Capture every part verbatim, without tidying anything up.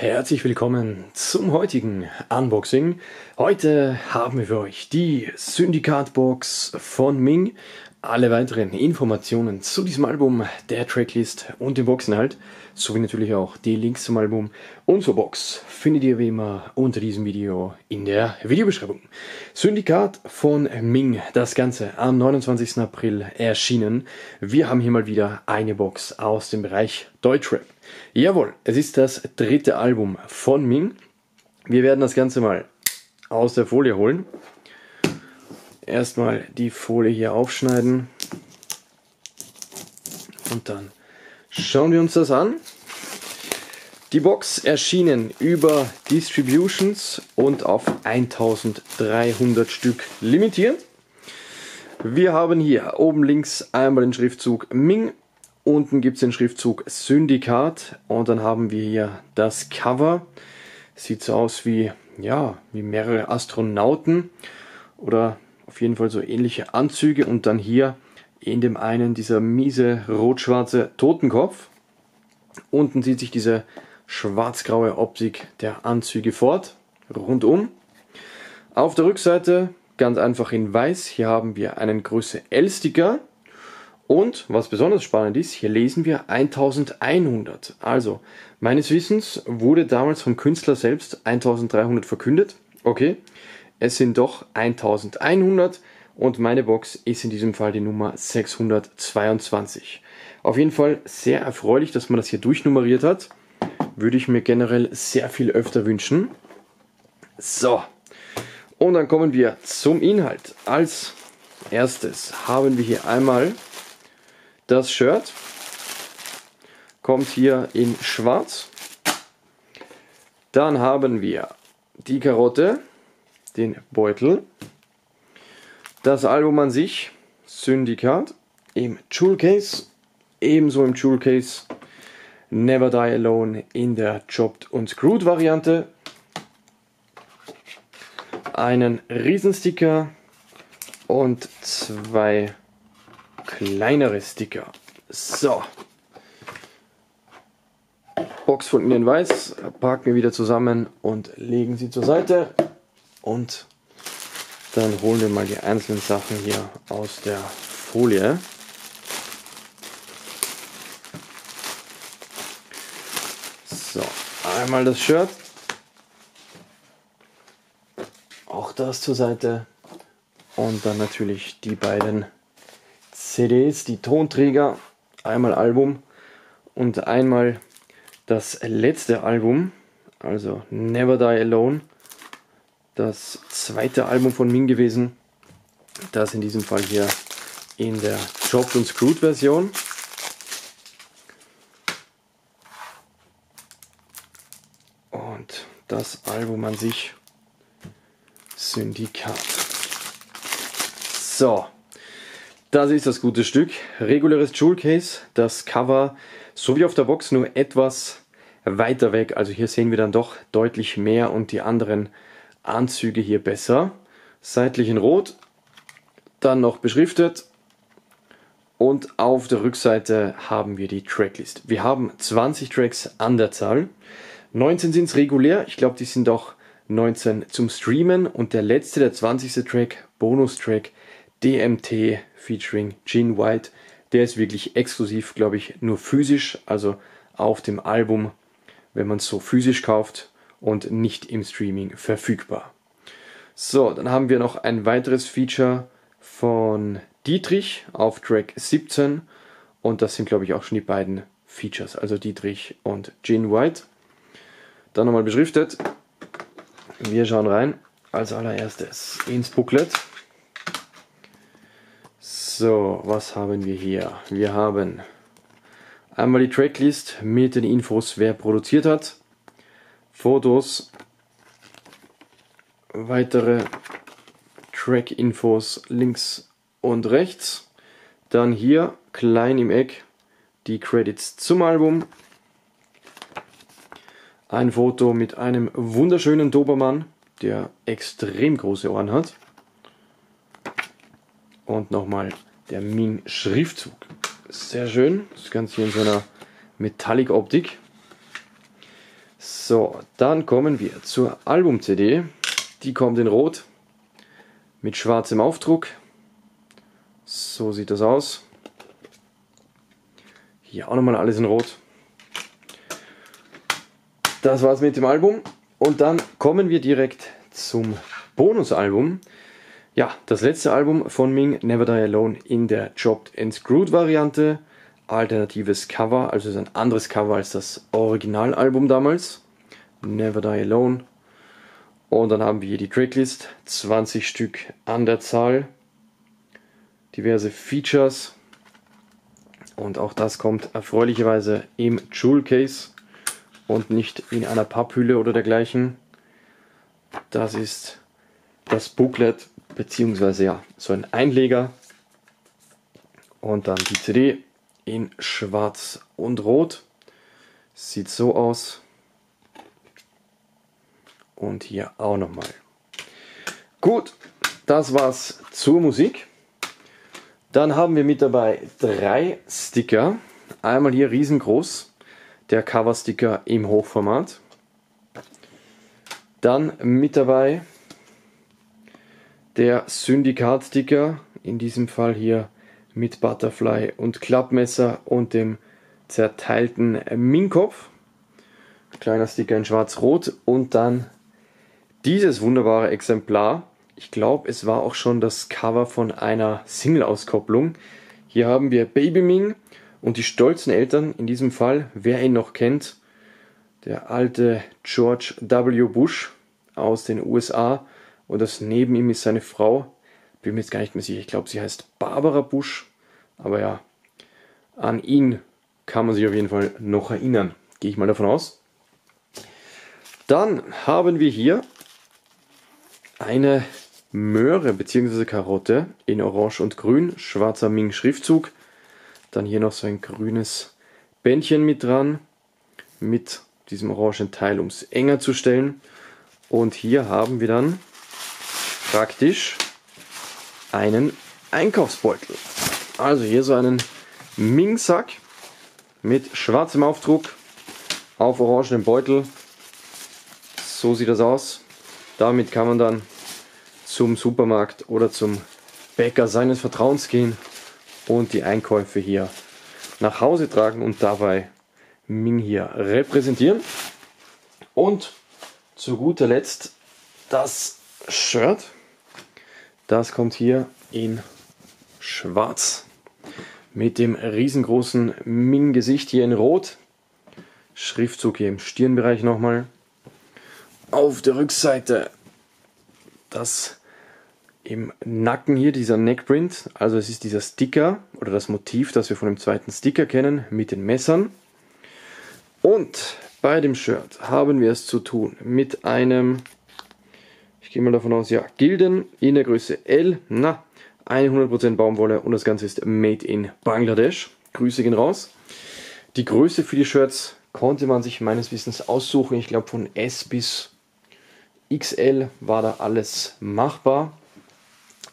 Herzlich willkommen zum heutigen Unboxing. Heute haben wir für euch die Syndikatbox von Mynk. Alle weiteren Informationen zu diesem Album, der Tracklist und dem Boxinhalt, sowie natürlich auch die Links zum Album und zur Box findet ihr wie immer unter diesem Video in der Videobeschreibung. Syndikat von Mynk, das Ganze am neunundzwanzigsten April erschienen. Wir haben hier mal wieder eine Box aus dem Bereich Deutschrap. Jawohl, es ist das dritte Album von Mynk. Wir werden das Ganze mal aus der Folie holen. Erstmal die Folie hier aufschneiden und dann schauen wir uns das an. Die Box erschienen über Distributionz und auf eintausenddreihundert Stück limitiert. Wir haben hier oben links einmal den Schriftzug Mynk, unten gibt es den Schriftzug Syndikat und dann haben wir hier das Cover. Sieht so aus wie, ja, wie mehrere Astronauten oder auf jeden Fall so ähnliche Anzüge und dann hier in dem einen dieser miese rot-schwarze Totenkopf. Unten zieht sich diese schwarz-graue Optik der Anzüge fort, rundum. Auf der Rückseite ganz einfach in weiß, hier haben wir einen Größe L-Sticker. Und was besonders spannend ist, hier lesen wir eintausendeinhundert. Also meines Wissens wurde damals vom Künstler selbst eintausenddreihundert verkündet. Okay. Es sind doch eintausendeinhundert und meine Box ist in diesem Fall die Nummer sechshundertzweiundzwanzig. Auf jeden Fall sehr erfreulich, dass man das hier durchnummeriert hat. Würde ich mir generell sehr viel öfter wünschen. So, und dann kommen wir zum Inhalt. Als erstes haben wir hier einmal das Shirt. Kommt hier in schwarz. Dann haben wir die Karotte, den Beutel, das Album an sich, Syndikat, im Jewel Case, ebenso im Jewel Case Never Die Alone in der Chopped und Screwed Variante, einen Riesensticker und zwei kleinere Sticker. So, Box von innen weiß, packen wir wieder zusammen und legen sie zur Seite. Und dann holen wir mal die einzelnen Sachen hier aus der Folie. So, einmal das Shirt. Auch das zur Seite. Und dann natürlich die beiden C Ds, die Tonträger. Einmal Album und einmal das letzte Album. Also Never Die Alone. Das zweite Album von Mynk gewesen, das in diesem Fall hier in der Chopped und Screwed Version. Und das Album an sich, Syndikat. So, das ist das gute Stück. Reguläres Jewel Case, das Cover, sowie auf der Box nur etwas weiter weg. Also hier sehen wir dann doch deutlich mehr und die anderen Anzüge hier besser, seitlich in rot, dann noch beschriftet und auf der Rückseite haben wir die Tracklist. Wir haben zwanzig Tracks an der Zahl, neunzehn sind es regulär, ich glaube die sind auch neunzehn zum Streamen und der letzte, der zwanzigste Track, Bonustrack D M T featuring Djin Whyte, der ist wirklich exklusiv, glaube ich, nur physisch, also auf dem Album, wenn man es so physisch kauft. Und nicht im Streaming verfügbar. So, dann haben wir noch ein weiteres Feature von Dietrich auf Track siebzehn. Und das sind, glaube ich, auch schon die beiden Features, also Dietrich und Djin Whyte. Dann nochmal beschriftet. Wir schauen rein. Als allererstes ins Booklet. So, was haben wir hier? Wir haben einmal die Tracklist mit den Infos, wer produziert hat. Fotos, weitere Track-Infos links und rechts. Dann hier klein im Eck die Credits zum Album. Ein Foto mit einem wunderschönen Dobermann, der extrem große Ohren hat. Und nochmal der Mynk-Schriftzug. Sehr schön, das Ganze hier in so einer Metallic-Optik. So, dann kommen wir zur Album-C D. Die kommt in Rot mit schwarzem Aufdruck. So sieht das aus. Hier auch nochmal alles in Rot. Das war's mit dem Album. Und dann kommen wir direkt zum Bonusalbum. Ja, das letzte Album von Mynk, Never Die Alone, in der Chopped and Screwed Variante. Alternatives Cover, also ist ein anderes Cover als das Originalalbum damals. Never Die Alone. Und dann haben wir hier die Tracklist, zwanzig Stück an der Zahl. Diverse Features. Und auch das kommt erfreulicherweise im Jewel Case und nicht in einer Papphülle oder dergleichen. Das ist das Booklet, beziehungsweise ja, so ein Einleger. Und dann die C D in schwarz und rot. Sieht so aus. Und hier auch nochmal. Gut, das war's zur Musik. Dann haben wir mit dabei drei Sticker. Einmal hier riesengroß, der Cover-Sticker im Hochformat. Dann mit dabei der Syndikat-Sticker, in diesem Fall hier mit Butterfly und Klappmesser und dem zerteilten Mynk-Kopf. Kleiner Sticker in schwarz-rot und dann dieses wunderbare Exemplar. Ich glaube, es war auch schon das Cover von einer Single-Auskopplung. Hier haben wir Baby Mynk und die stolzen Eltern, in diesem Fall, wer ihn noch kennt, der alte George W. Bush aus den U S A, und das neben ihm ist seine Frau. Bin mir jetzt gar nicht mehr sicher, ich glaube, sie heißt Barbara Busch, aber ja, an ihn kann man sich auf jeden Fall noch erinnern, gehe ich mal davon aus. Dann haben wir hier eine Möhre bzw. Karotte in Orange und Grün, schwarzer Mynk Schriftzug. Dann hier noch so ein grünes Bändchen mit dran, mit diesem orangen Teil, um es enger zu stellen. Und hier haben wir dann praktisch einen Einkaufsbeutel. Also hier so einen Mynk-Sack mit schwarzem Aufdruck auf orangenem Beutel. So sieht das aus. Damit kann man dann zum Supermarkt oder zum Bäcker seines Vertrauens gehen und die Einkäufe hier nach Hause tragen und dabei Mynk hier repräsentieren. Und zu guter Letzt das Shirt. Das kommt hier in schwarz mit dem riesengroßen Mynk-Gesicht hier in rot. Schriftzug hier im Stirnbereich nochmal. Auf der Rückseite das im Nacken hier, dieser Neckprint, also es ist dieser Sticker oder das Motiv, das wir von dem zweiten Sticker kennen, mit den Messern. Und bei dem Shirt haben wir es zu tun mit einem, ich gehe mal davon aus, ja, Gilden in der Größe L, na, hundert Prozent Baumwolle, und das Ganze ist made in Bangladesch. Grüße gehen raus. Die Größe für die Shirts konnte man sich meines Wissens aussuchen. Ich glaube, von S bis X L war da alles machbar.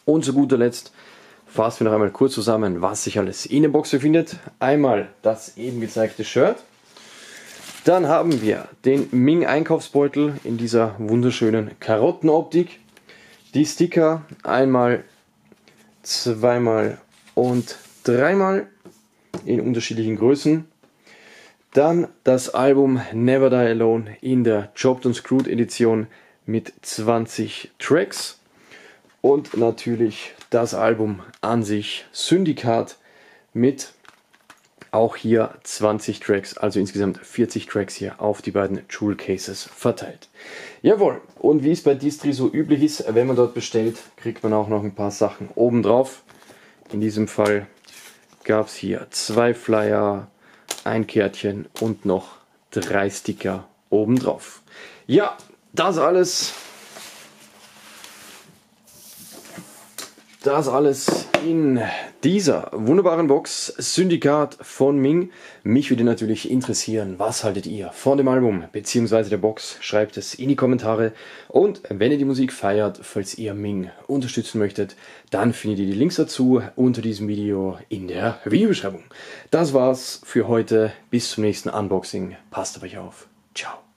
Und zu guter Letzt fassen wir noch einmal kurz zusammen, was sich alles in der Box befindet. Einmal das eben gezeigte Shirt. Dann haben wir den Mynk Einkaufsbeutel in dieser wunderschönen Karottenoptik. Die Sticker einmal, zweimal und dreimal in unterschiedlichen Größen. Dann das Album Never Die Alone in der Chopped and Screwed Edition mit zwanzig Tracks. Und natürlich das Album an sich Syndikat mit auch hier zwanzig Tracks, also insgesamt vierzig Tracks hier auf die beiden Jewel Cases verteilt. Jawohl, und wie es bei Distri so üblich ist, wenn man dort bestellt, kriegt man auch noch ein paar Sachen obendrauf. In diesem Fall gab es hier zwei Flyer, ein Kärtchen und noch drei Sticker obendrauf. Ja, das alles. Das alles in dieser wunderbaren Box Syndikat von Mynk. Mich würde natürlich interessieren, was haltet ihr von dem Album bzw. der Box? Schreibt es in die Kommentare. Und wenn ihr die Musik feiert, falls ihr Mynk unterstützen möchtet, dann findet ihr die Links dazu unter diesem Video in der Videobeschreibung. Das war's für heute. Bis zum nächsten Unboxing. Passt auf euch auf. Ciao.